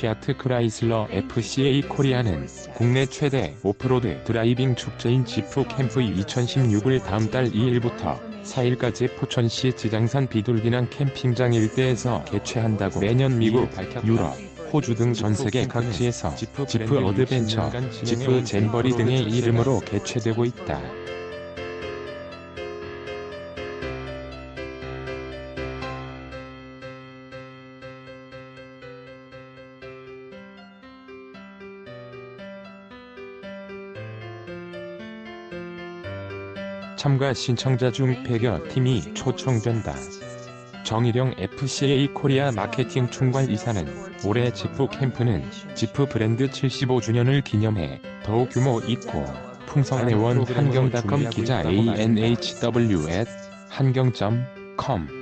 피아트 크라이슬러 FCA 코리아는 국내 최대 오프로드 드라이빙 축제인 지프 캠프 2016을 다음 달 2일부터 4일까지 포천시 지장산 비둘기낭 캠핑장 일대에서 개최한다고 매년 미국, 유럽, 호주 등 전세계 각지에서 지프 어드벤처, 지프 잼버리 등의 이름으로 개최되고 있다. 참가 신청자 중 100여 팀이 초청된다. 정일영 FCA 코리아 마케팅 총괄이사는 올해 지프 캠프는 지프 브랜드 75주년을 기념해 더욱 규모 있고 풍성한 애원 한경닷컴 기자 ANHW@한경.com